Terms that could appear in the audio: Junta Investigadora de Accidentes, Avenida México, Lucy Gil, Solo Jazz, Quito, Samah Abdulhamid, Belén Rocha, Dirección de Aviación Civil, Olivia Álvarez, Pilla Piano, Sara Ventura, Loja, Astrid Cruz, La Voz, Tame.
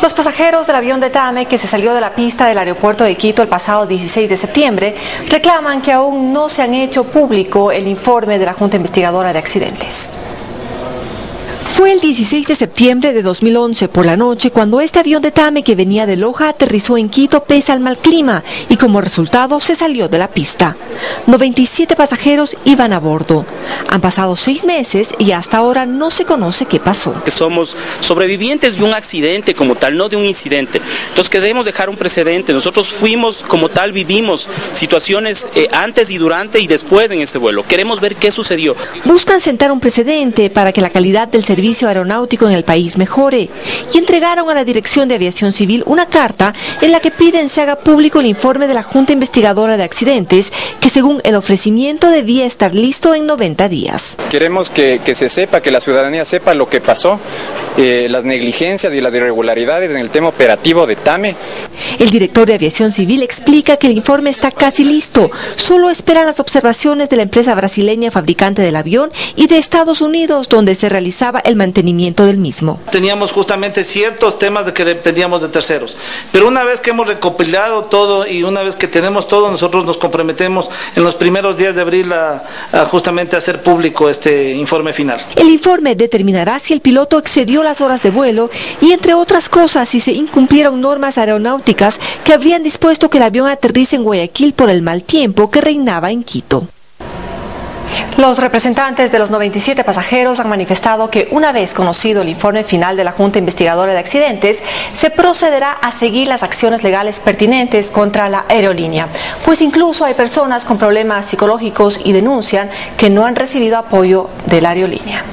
Los pasajeros del avión de Tame, que se salió de la pista del aeropuerto de Quito el pasado 16 de septiembre, reclaman que aún no se han hecho público el informe de la Junta Investigadora de Accidentes. Fue el 16 de septiembre de 2011 por la noche cuando este avión de Tame que venía de Loja aterrizó en Quito pese al mal clima y como resultado se salió de la pista. 97 pasajeros iban a bordo. Han pasado 6 meses y hasta ahora no se conoce qué pasó. Somos sobrevivientes de un accidente como tal, no de un incidente. Entonces queremos dejar un precedente. Nosotros fuimos como tal, vivimos situaciones antes y durante y después en ese vuelo. Queremos ver qué sucedió. Buscan sentar un precedente para que la calidad del servicio aeronáutico en el país mejore y entregaron a la Dirección de Aviación Civil una carta en la que piden se haga público el informe de la Junta Investigadora de Accidentes que según el ofrecimiento debía estar listo en 90 días. Queremos que se sepa, que la ciudadanía sepa lo que pasó, las negligencias y las irregularidades en el tema operativo de Tame. El director de Aviación Civil explica que el informe está casi listo, solo esperan las observaciones de la empresa brasileña fabricante del avión y de Estados Unidos donde se realizaba el mantenimiento del mismo. Teníamos justamente ciertos temas de que dependíamos de terceros, pero una vez que hemos recopilado todo y una vez que tenemos todo, nosotros nos comprometemos en los primeros días de abril a justamente hacer público este informe final. El informe determinará si el piloto excedió las horas de vuelo y entre otras cosas si se incumplieron normas aeronáuticas que habrían dispuesto que el avión aterrice en Guayaquil por el mal tiempo que reinaba en Quito. Los representantes de los 97 pasajeros han manifestado que una vez conocido el informe final de la Junta Investigadora de Accidentes, se procederá a seguir las acciones legales pertinentes contra la aerolínea, pues incluso hay personas con problemas psicológicos y denuncian que no han recibido apoyo de la aerolínea.